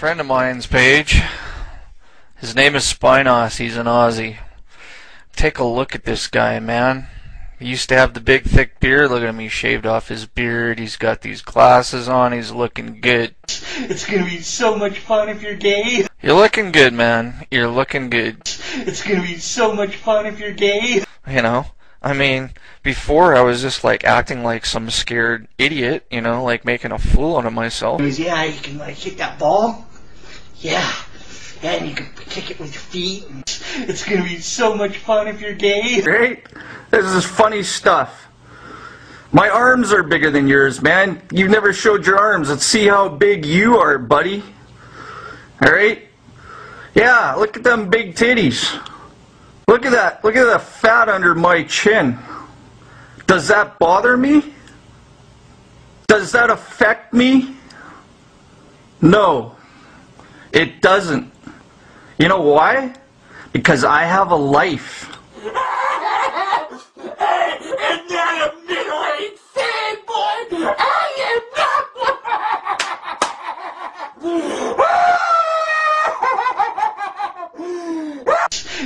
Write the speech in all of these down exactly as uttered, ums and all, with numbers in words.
friend of mine's page. His name is Spinos. He's an Aussie. Take a look at this guy, man. He used to have the big thick beard. Look at him. He shaved off his beard. He's got these glasses on. He's looking good. It's gonna be so much fun if you're gay. You're looking good, man. You're looking good. It's gonna be so much fun if you're gay. You know? I mean, before I was just like acting like some scared idiot, you know, like making a fool out of myself. Yeah, you can like kick that ball. Yeah. Yeah, and you can kick it with your feet. It's gonna be so much fun if you're gay. Right? This is funny stuff. My arms are bigger than yours, man. You've never showed your arms. Let's see how big you are, buddy. Alright? Yeah, look at them big titties. Look at that. Look at the fat under my chin. Does that bother me? Does that affect me? No. It doesn't. You know why? Because I have a life.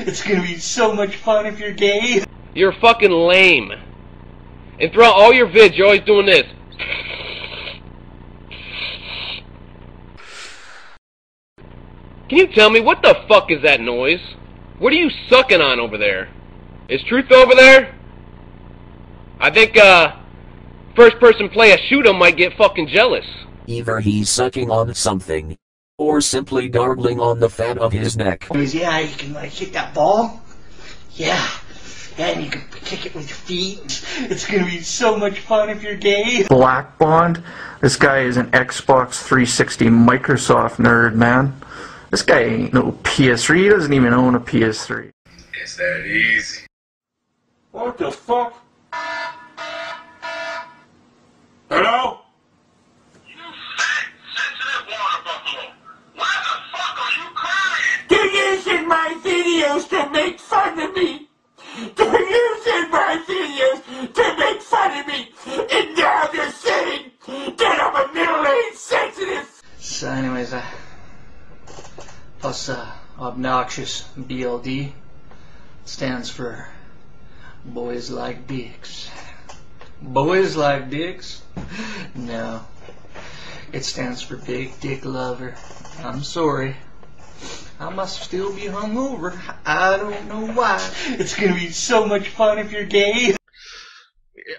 It's gonna be so much fun if you're gay. You're fucking lame. And throughout all your vids, you're always doing this. Can you tell me, what the fuck is that noise? What are you sucking on over there? Is Truth over there? I think, uh, first person play a shoot 'em might get fucking jealous. Either he's sucking on something, or simply garbling on the fat of his neck. Yeah, you can like kick that ball. Yeah. Yeah, and you can kick it with your feet. It's gonna be so much fun if you're gay. Black Bond? This guy is an Xbox three sixty Microsoft nerd, man. This guy ain't no P S three, he doesn't even own a P S three. It's that easy. What the fuck? Hello? You fat, sensitive water buffalo. Why the fuck are you crying? They're using my videos to make fun of me. They're using my videos to make fun of me. And now they're saying that I'm a middle-aged sensitive. So anyways, I... plus uh, obnoxious B L D stands for boys like dicks. Boys like dicks? No, it stands for big dick lover. I'm sorry, I must still be hungover. I don't know why. It's gonna be so much fun if you're gay. Yeah,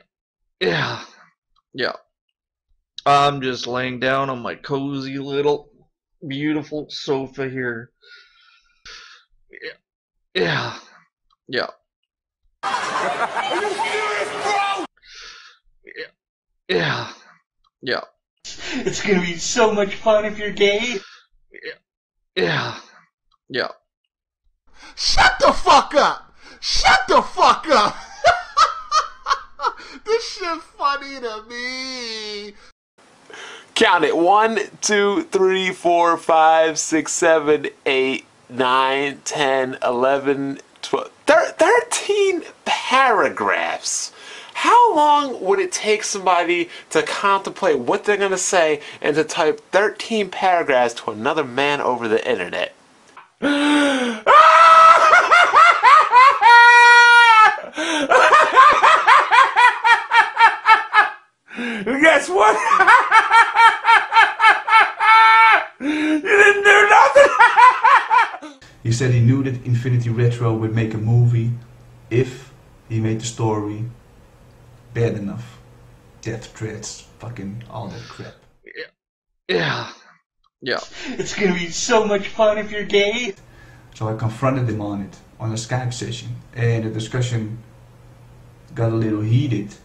yeah, yeah. I'm just laying down on my cozy little beautiful sofa here. Yeah. Yeah. Are you serious, bro? Yeah. Yeah. It's gonna be so much fun if you're gay. Yeah. Yeah. Shut the fuck up! Shut the fuck up! This shit's funny to me. Count it. One, two, three, four, five, six, seven, eight, nine, ten, eleven, twelve, thir thirteen paragraphs. How long would it take somebody to contemplate what they're going to say and to type thirteen paragraphs to another man over the internet? Guess what? You didn't do nothing! He said he knew that Infinity Retro would make a movie if he made the story bad enough. Death threats, fucking all that crap. Yeah. Yeah. Yeah. It's gonna be so much fun if you're gay. So I confronted him on it, on a Skype session. And the discussion got a little heated.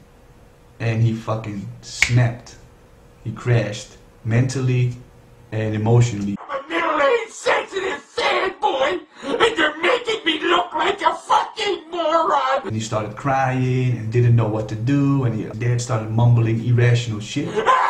And he fucking snapped. He crashed mentally and emotionally. I'm a middle-aged sensitive fanboy, and you're making me look like a fucking moron. And he started crying and didn't know what to do, and his dad started mumbling irrational shit.